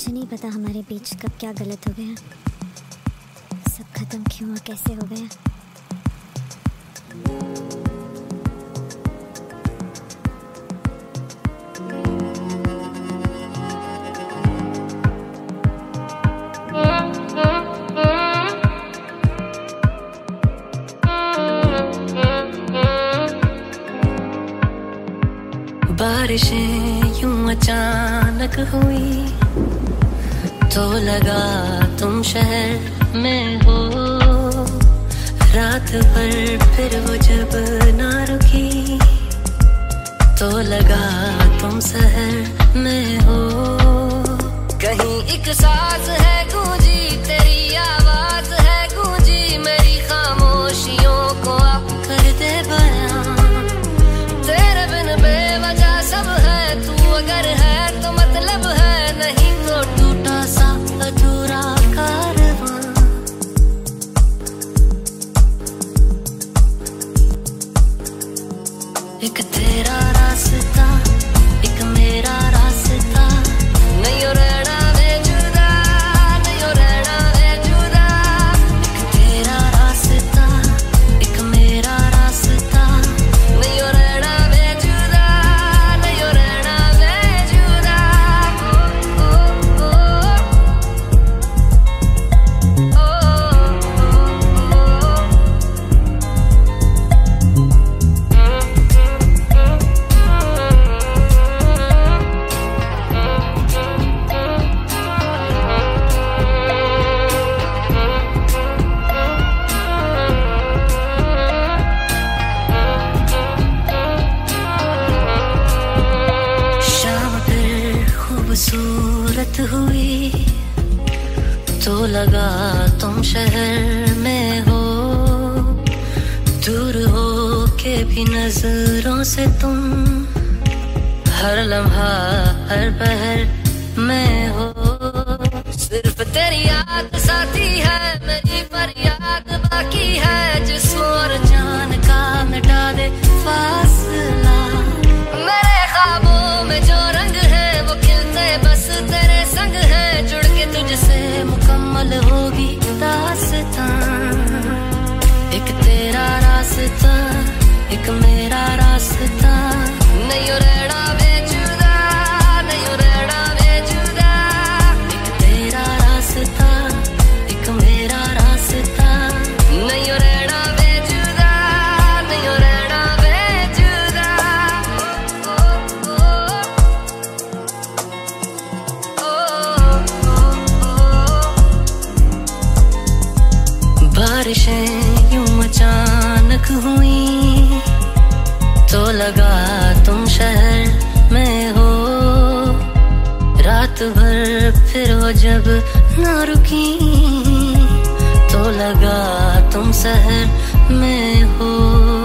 मुझे नहीं पता हमारे बीच कब क्या गलत हो गया, सब खत्म क्यों और कैसे हो गया। बारिशें यूं अचानक हुई तो लगा तुम शहर में हो। रात भर फिर वो जब ना रुकी तो लगा तुम शहर में हो। कहीं एक सांस है गूंजी तेरी आवाज है गूंजी मेरी खामोशियों को अब कर दे बयां। तेरे बिन बेवजह है तू अगर है तो मतलब है नहीं तो टूटा सा अधूरा कारवां। एक तेरा रास्ता एक मेरा रास्ता नहीं हो रहना वे जुदा नहीं हो रहना वे जुदा। एक तेरा रास्ता एक मेरा रास्ता नहीं हो रहना हुई तो लगा तुम शहर में हो। दूर हो के भी नजरों से तुम हर लम्हा हर पहर में हो। सिर्फ तेरी याद साथी है मेरी फरियाद बाकी है जिस्म और जान का मिटा दे फासला। मेरे ख्वाबों में जो रंग है वो खिलते बस तेरे संग है। जुड़ के तुझसे मुकम्मल होगी दास्तां। एक तेरा रास्ता एक मेरा रास्ता नहीं हो रहना वे जुदा नहीं हो रहना वे जुदा। एक तेरा रास्ता एक मेरा रास्ता नहीं हो रहना वे जुदा नहीं हो रहना वे जुदा। बारिशें यूं अचानक हुई तो लगा तुम शहर में हो। रात भर फिर वो जब ना रुकी तो लगा तुम शहर में हो।